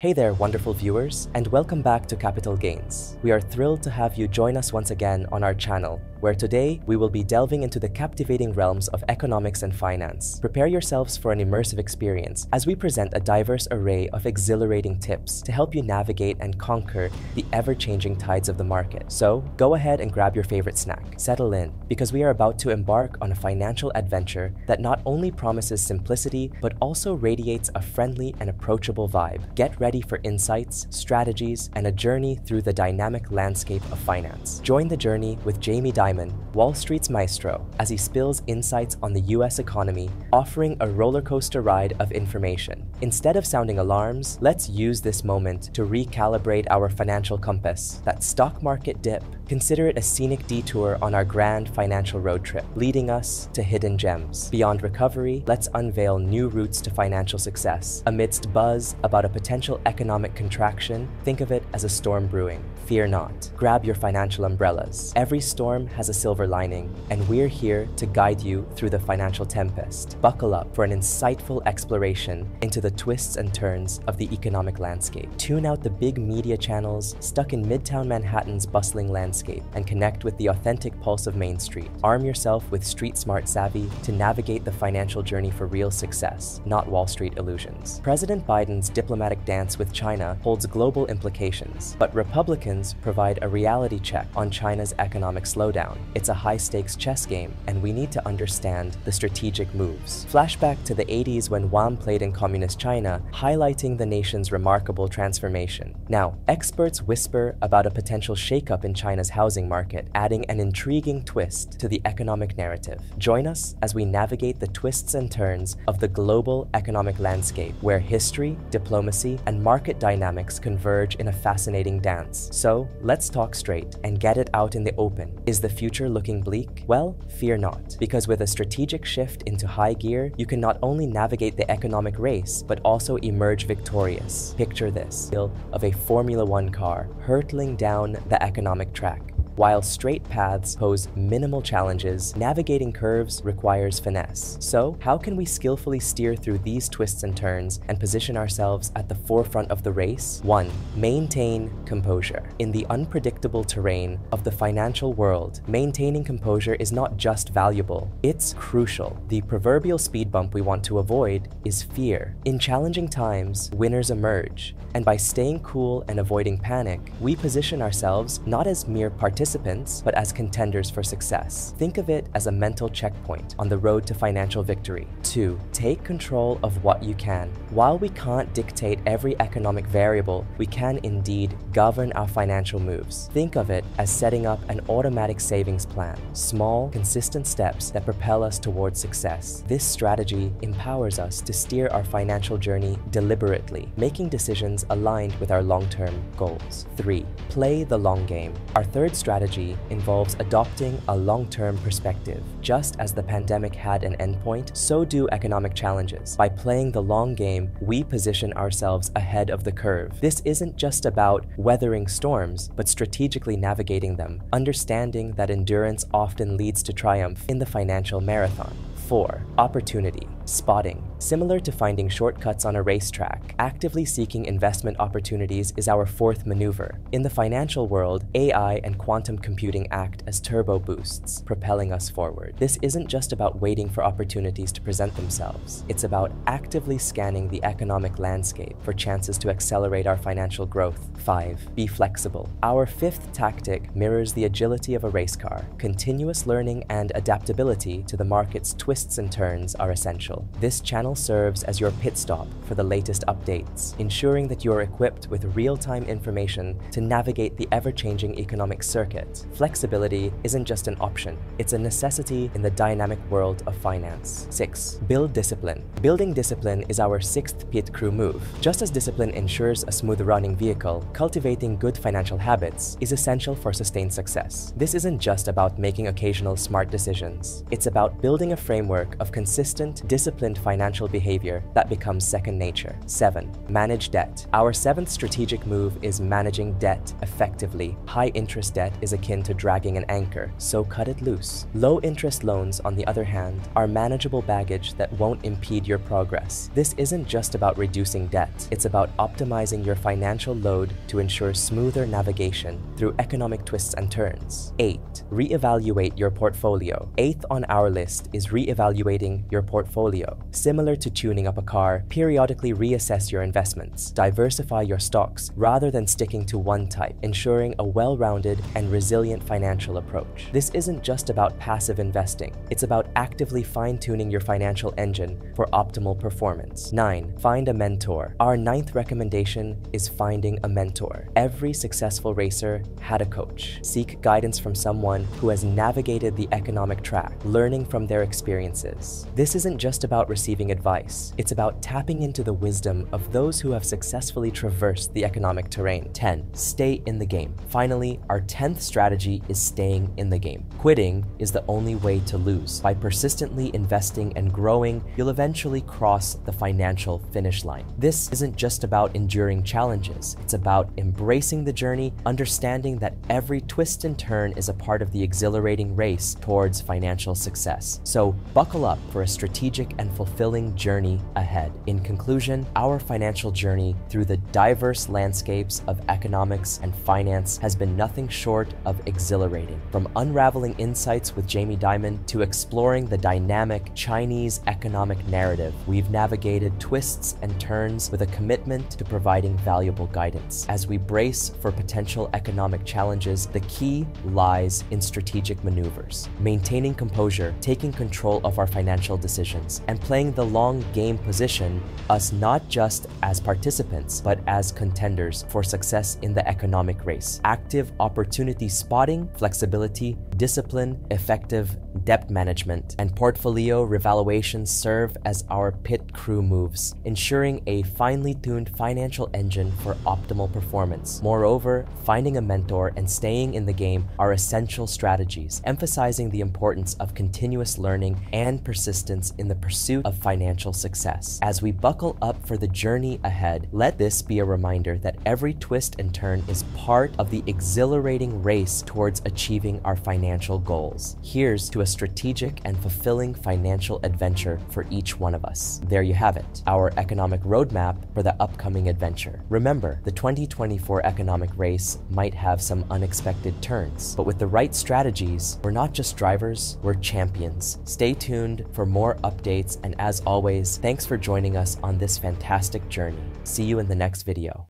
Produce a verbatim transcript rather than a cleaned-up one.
Hey there, wonderful viewers, and welcome back to Capital Gains. We are thrilled to have you join us once again on our channel, where today we will be delving into the captivating realms of economics and finance. Prepare yourselves for an immersive experience as we present a diverse array of exhilarating tips to help you navigate and conquer the ever-changing tides of the market. So, go ahead and grab your favorite snack. Settle in, because we are about to embark on a financial adventure that not only promises simplicity, but also radiates a friendly and approachable vibe. Get ready Ready for insights, strategies, and a journey through the dynamic landscape of finance. Join the journey with Jamie Dimon, Wall Street's maestro, as he spills insights on the U S economy, offering a roller coaster ride of information. Instead of sounding alarms, let's use this moment to recalibrate our financial compass. That stock market dip, consider it a scenic detour on our grand financial road trip, leading us to hidden gems. Beyond recovery, let's unveil new routes to financial success. Amidst buzz about a potential economic contraction, think of it as a storm brewing. Fear not. Grab your financial umbrellas. Every storm has a silver lining, and we're here to guide you through the financial tempest. Buckle up for an insightful exploration into the twists and turns of the economic landscape. Tune out the big media channels stuck in Midtown Manhattan's bustling landscape and connect with the authentic pulse of Main Street. Arm yourself with street-smart savvy to navigate the financial journey for real success, not Wall Street illusions. President Biden's diplomatic dance with China holds global implications, but Republicans provide a reality check on China's economic slowdown. It's a high-stakes chess game, and we need to understand the strategic moves. Flashback to the eighties when Wang played in Communist China, highlighting the nation's remarkable transformation. Now, experts whisper about a potential shakeup in China's housing market, adding an intriguing twist to the economic narrative. Join us as we navigate the twists and turns of the global economic landscape, where history, diplomacy, and market dynamics converge in a fascinating dance. So, let's talk straight and get it out in the open. Is the future looking bleak? Well, fear not, because with a strategic shift into high gear, you can not only navigate the economic race, but also emerge victorious. Picture this, of a Formula One car hurtling down the economic track. While straight paths pose minimal challenges, navigating curves requires finesse. So, how can we skillfully steer through these twists and turns and position ourselves at the forefront of the race? one. Maintain composure. In the unpredictable terrain of the financial world, maintaining composure is not just valuable, it's crucial. The proverbial speed bump we want to avoid is fear. In challenging times, winners emerge, and by staying cool and avoiding panic, we position ourselves not as mere participants, participants, but as contenders for success. Think of it as a mental checkpoint on the road to financial victory. two. Take control of what you can. While we can't dictate every economic variable, we can indeed govern our financial moves. Think of it as setting up an automatic savings plan, small, consistent steps that propel us towards success. This strategy empowers us to steer our financial journey deliberately, making decisions aligned with our long-term goals. three. Play the long game. Our third strategy strategy involves adopting a long-term perspective. Just as the pandemic had an endpoint, so do economic challenges. By playing the long game, we position ourselves ahead of the curve. This isn't just about weathering storms, but strategically navigating them, understanding that endurance often leads to triumph in the financial marathon. four. Opportunity spotting. Similar to finding shortcuts on a racetrack, actively seeking investment opportunities is our fourth maneuver. In the financial world, A I and quantum computing act as turbo boosts, propelling us forward. This isn't just about waiting for opportunities to present themselves. It's about actively scanning the economic landscape for chances to accelerate our financial growth. five. Be flexible. Our fifth tactic mirrors the agility of a race car. Continuous learning and adaptability to the market's twists and turns are essential. This channel serves as your pit stop for the latest updates, ensuring that you are equipped with real-time information to navigate the ever-changing economic circuit. Flexibility isn't just an option, it's a necessity in the dynamic world of finance. six. Build discipline. Building discipline is our sixth pit crew move. Just as discipline ensures a smooth-running vehicle, cultivating good financial habits is essential for sustained success. This isn't just about making occasional smart decisions. It's about building a framework of consistent, disciplined disciplined financial behavior that becomes second nature. Seven, manage debt. Our seventh strategic move is managing debt effectively. High interest debt is akin to dragging an anchor, so cut it loose. Low interest loans, on the other hand, are manageable baggage that won't impede your progress. This isn't just about reducing debt, it's about optimizing your financial load to ensure smoother navigation through economic twists and turns. Eight, reevaluate your portfolio. Eighth on our list is reevaluating your portfolio. Similar to tuning up a car, periodically reassess your investments. Diversify your stocks rather than sticking to one type, ensuring a well-rounded and resilient financial approach. This isn't just about passive investing, it's about actively fine-tuning your financial engine for optimal performance. Nine, find a mentor. Our ninth recommendation is finding a mentor. Every successful racer had a coach. Seek guidance from someone who has navigated the economic track, learning from their experiences. This isn't just about receiving advice, it's about tapping into the wisdom of those who have successfully traversed the economic terrain. ten. Stay in the game. Finally, our tenth strategy is staying in the game. Quitting is the only way to lose. By persistently investing and growing, you'll eventually cross the financial finish line. This isn't just about enduring challenges, it's about embracing the journey, understanding that every twist and turn is a part of the exhilarating race towards financial success. So buckle up for a strategic and fulfilling journey ahead. In conclusion, our financial journey through the diverse landscapes of economics and finance has been nothing short of exhilarating. From unraveling insights with Jamie Dimon to exploring the dynamic Chinese economic narrative, we've navigated twists and turns with a commitment to providing valuable guidance. As we brace for potential economic challenges, the key lies in strategic maneuvers, maintaining composure, taking control of our financial decisions, and playing the long game position us not just as participants, but as contenders for success in the economic race. Active opportunity spotting, flexibility, discipline, effective debt management, and portfolio revaluations serve as our pit crew moves, ensuring a finely tuned financial engine for optimal performance. Moreover, finding a mentor and staying in the game are essential strategies, emphasizing the importance of continuous learning and persistence in the pursuit of financial success. As we buckle up for the journey ahead, let this be a reminder that every twist and turn is part of the exhilarating race towards achieving our financial goals. Here's to a strategic and fulfilling financial adventure for each one of us. There you have it, our economic roadmap for the upcoming adventure. Remember, the twenty twenty-four economic race might have some unexpected turns, but with the right strategies, we're not just drivers, we're champions. Stay tuned for more updates, and as always, thanks for joining us on this fantastic journey. See you in the next video.